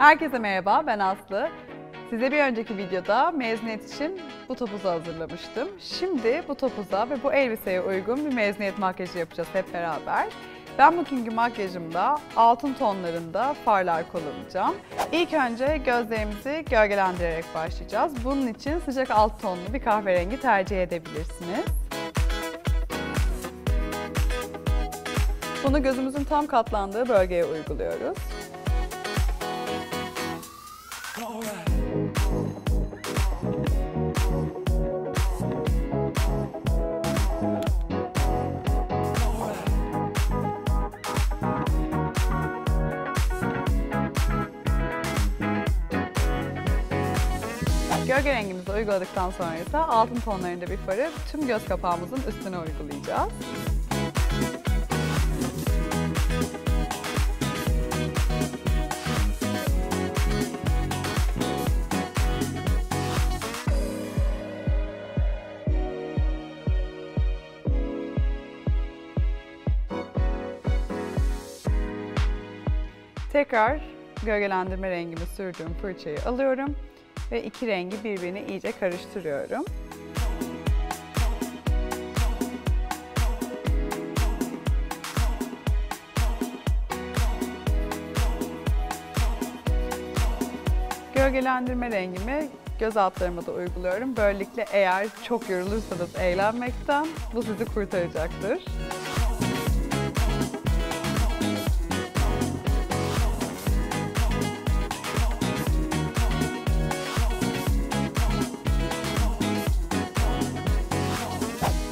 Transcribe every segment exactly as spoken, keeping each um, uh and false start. Herkese merhaba, ben Aslı. Size bir önceki videoda mezuniyet için bu topuzu hazırlamıştım. Şimdi bu topuza ve bu elbiseye uygun bir mezuniyet makyajı yapacağız hep beraber. Ben bugünkü makyajımda altın tonlarında farlar kullanacağım. İlk önce gözlerimizi gölgelendirerek başlayacağız. Bunun için sıcak alt tonlu bir kahverengi tercih edebilirsiniz. Bunu gözümüzün tam katlandığı bölgeye uyguluyoruz. Gölge rengimizi uyguladıktan sonra ise altın tonlarında bir farı tüm göz kapağımızın üstüne uygulayacağız. Tekrar gölgelendirme rengimi sürdüğüm fırçayı alıyorum ve iki rengi birbirine iyice karıştırıyorum. Gölgelendirme rengimi göz altlarıma da uyguluyorum. Böylelikle eğer çok yorulursanız eğlenmekten bu sizi kurtaracaktır.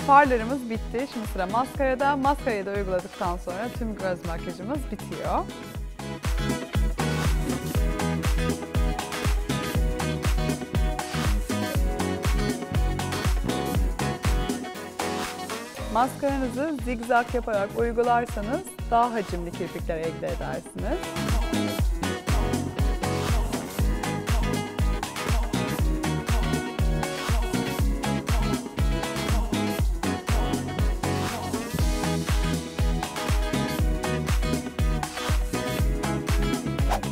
Farlarımız bitti. Şimdi sıra maskarada. Maskarayı da uyguladıktan sonra tüm göz makyajımız bitiyor. Maskaranızı zigzag yaparak uygularsanız daha hacimli kirpikler elde edersiniz.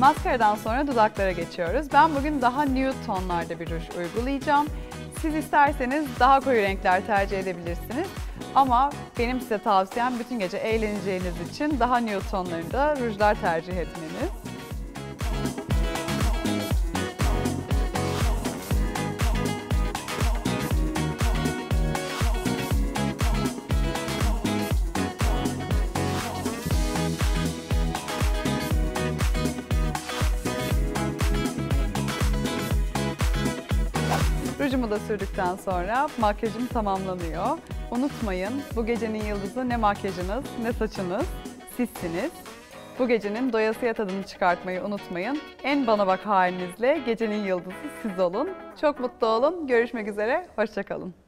Maskaradan sonra dudaklara geçiyoruz. Ben bugün daha nude tonlarda bir ruj uygulayacağım. Siz isterseniz daha koyu renkler tercih edebilirsiniz. Ama benim size tavsiyem bütün gece eğleneceğiniz için daha nude tonlarında rujlar tercih etmeniz. Rujumu da sürdükten sonra makyajım tamamlanıyor. Unutmayın, bu gecenin yıldızı ne makyajınız ne saçınız, sizsiniz. Bu gecenin doyasıya tadını çıkartmayı unutmayın. En bana bak halinizle gecenin yıldızı siz olun. Çok mutlu olun, görüşmek üzere, hoşça kalın.